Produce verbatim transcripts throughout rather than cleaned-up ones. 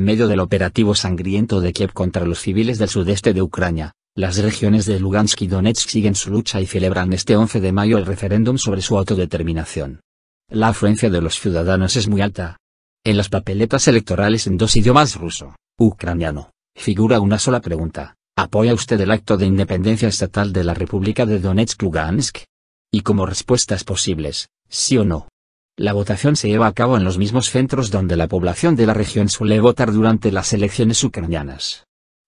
en medio del operativo sangriento de Kiev contra los civiles del sudeste de Ucrania, las regiones de Lugansk y Donetsk siguen su lucha y celebran este once de mayo el referéndum sobre su autodeterminación. La afluencia de los ciudadanos es muy alta. En las papeletas electorales en dos idiomas ruso, ucraniano, figura una sola pregunta: ¿apoya usted el acto de independencia estatal de la República de Donetsk-Lugansk? Y como respuestas posibles, sí o no. La votación se lleva a cabo en los mismos centros donde la población de la región suele votar durante las elecciones ucranianas.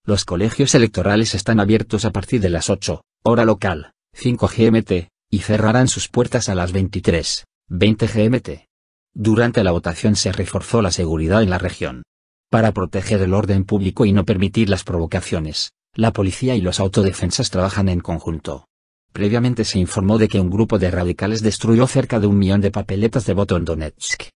Los colegios electorales están abiertos a partir de las ocho, hora local, cinco G M T, y cerrarán sus puertas a las veintitrés, veinte G M T. Durante la votación se reforzó la seguridad en la región. Para proteger el orden público y no permitir las provocaciones, la policía y los autodefensas trabajan en conjunto. Previamente se informó de que un grupo de radicales destruyó cerca de un millón de papeletas de voto en Donetsk.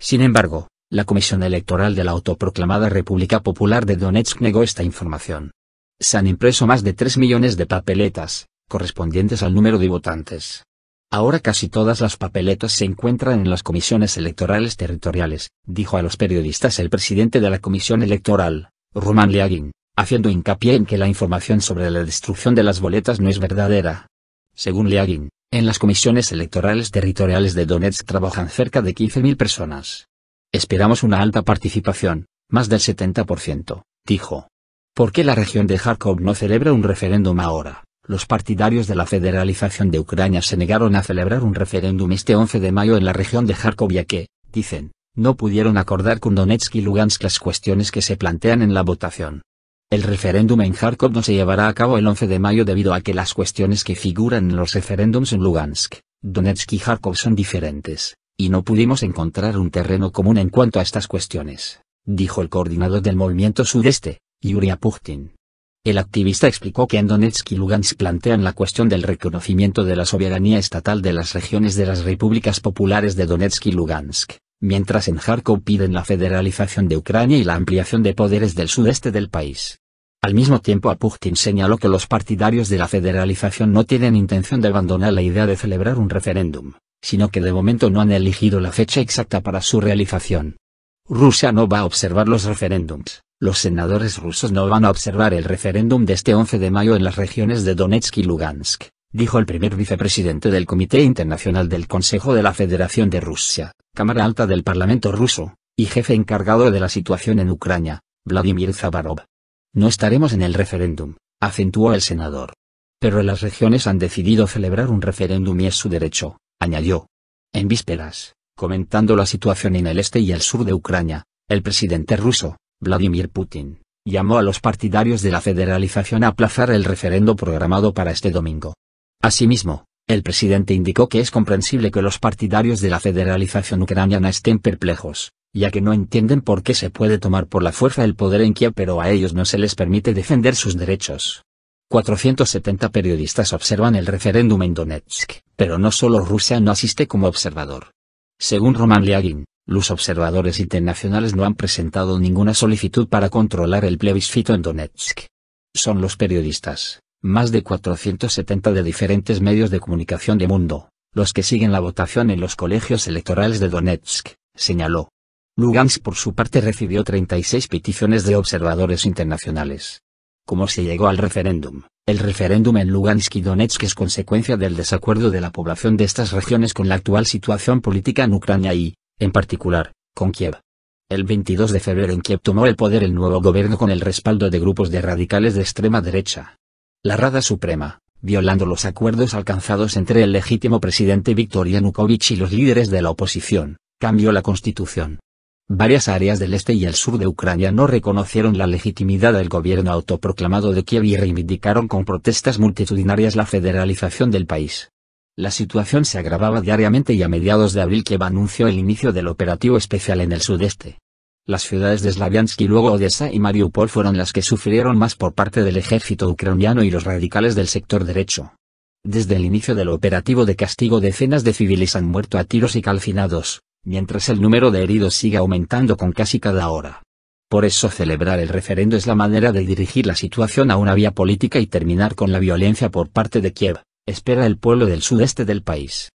Sin embargo, la Comisión Electoral de la autoproclamada República Popular de Donetsk negó esta información. Se han impreso más de tres millones de papeletas, correspondientes al número de votantes. Ahora casi todas las papeletas se encuentran en las comisiones electorales territoriales, dijo a los periodistas el presidente de la Comisión Electoral, Roman Liagin, haciendo hincapié en que la información sobre la destrucción de las boletas no es verdadera. Según Liagin, en las comisiones electorales territoriales de Donetsk trabajan cerca de quince mil personas. Esperamos una alta participación, más del setenta por ciento, dijo. ¿Por qué la región de Kharkov no celebra un referéndum ahora? Los partidarios de la federalización de Ucrania se negaron a celebrar un referéndum este once de mayo en la región de Kharkov ya que, dicen, no pudieron acordar con Donetsk y Lugansk las cuestiones que se plantean en la votación. El referéndum en Kharkov no se llevará a cabo el once de mayo debido a que las cuestiones que figuran en los referéndums en Lugansk, Donetsk y Kharkov son diferentes, y no pudimos encontrar un terreno común en cuanto a estas cuestiones, dijo el coordinador del movimiento sudeste, Yuri Apuchin. El activista explicó que en Donetsk y Lugansk plantean la cuestión del reconocimiento de la soberanía estatal de las regiones de las repúblicas populares de Donetsk y Lugansk, mientras en Kharkov piden la federalización de Ucrania y la ampliación de poderes del sudeste del país. Al mismo tiempo Apuchin señaló que los partidarios de la federalización no tienen intención de abandonar la idea de celebrar un referéndum, sino que de momento no han elegido la fecha exacta para su realización. Rusia no va a observar los referéndums. Los senadores rusos no van a observar el referéndum de este once de mayo en las regiones de Donetsk y Lugansk, dijo el primer vicepresidente del Comité Internacional del Consejo de la Federación de Rusia, Cámara Alta del Parlamento Ruso, y jefe encargado de la situación en Ucrania, Vladimir Zabarov. No estaremos en el referéndum, acentuó el senador. Pero las regiones han decidido celebrar un referéndum y es su derecho, añadió. En vísperas, comentando la situación en el este y el sur de Ucrania, el presidente ruso, Vladimir Putin, llamó a los partidarios de la federalización a aplazar el referendo programado para este domingo. Asimismo, el presidente indicó que es comprensible que los partidarios de la federalización ucraniana estén perplejos, ya que no entienden por qué se puede tomar por la fuerza el poder en Kiev pero a ellos no se les permite defender sus derechos. cuatrocientos setenta periodistas observan el referéndum en Donetsk, pero no solo Rusia no asiste como observador. Según Roman Liagin, los observadores internacionales no han presentado ninguna solicitud para controlar el plebiscito en Donetsk. Son los periodistas, más de cuatrocientos setenta de diferentes medios de comunicación del mundo, los que siguen la votación en los colegios electorales de Donetsk, señaló. Lugansk por su parte recibió treinta y seis peticiones de observadores internacionales. Como se llegó al referéndum, el referéndum en Lugansk y Donetsk es consecuencia del desacuerdo de la población de estas regiones con la actual situación política en Ucrania y, en particular, con Kiev. El veintidós de febrero en Kiev tomó el poder el nuevo gobierno con el respaldo de grupos de radicales de extrema derecha. La Rada Suprema, violando los acuerdos alcanzados entre el legítimo presidente Viktor Yanukovych y los líderes de la oposición, cambió la constitución. Varias áreas del este y el sur de Ucrania no reconocieron la legitimidad del gobierno autoproclamado de Kiev y reivindicaron con protestas multitudinarias la federalización del país. La situación se agravaba diariamente y a mediados de abril Kiev anunció el inicio del operativo especial en el sudeste. Las ciudades de Slavyansk y luego Odessa y Mariupol fueron las que sufrieron más por parte del ejército ucraniano y los radicales del sector derecho. Desde el inicio del operativo de castigo decenas de civiles han muerto a tiros y calcinados, mientras el número de heridos sigue aumentando con casi cada hora. Por eso celebrar el referendo es la manera de dirigir la situación a una vía política y terminar con la violencia por parte de Kiev, espera el pueblo del sudeste del país.